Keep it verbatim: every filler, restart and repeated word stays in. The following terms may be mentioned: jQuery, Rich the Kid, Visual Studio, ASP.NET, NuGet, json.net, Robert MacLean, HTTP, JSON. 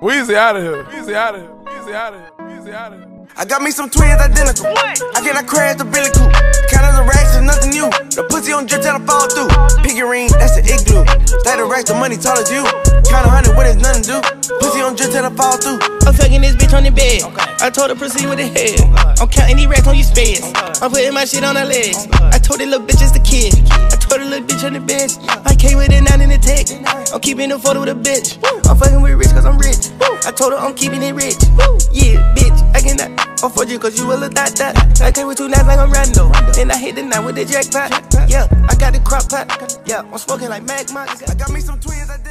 Weezy out of here. Weezy out of here. Weezy out of here. Weezy out of here. I got me some twins identical. What? I cannot crash the Billy coupe. Counting the racks is nothing new. The pussy on drip till I fall through. Piggy ring, that's an igloo. Stack the racks, the money tall as you. Count a hundred when it's nothing to do. Pussy on drip till I fall through. I'm fucking this bitch on the bed. Okay. I told her proceed with the head. Oh, I'm counting these racks on your space. Oh, I'm putting my shit on her legs. Oh, I told the little bitch it's the kid. I told the little bitch on the bench. I came with it nine in the tech. I'm keeping the photo with a bitch. Woo. I'm fucking with rich cause I'm rich. Woo. I told her I'm keeping it rich. Woo. Yeah, bitch, I cannot. I'm for you cause you a little dot dot. I came with two nines like I'm Rondo. Then I hit the night with the jackpot. Yeah, I got the crop pot. Yeah, I'm smoking like Mac Mox. I got me some twins. I did.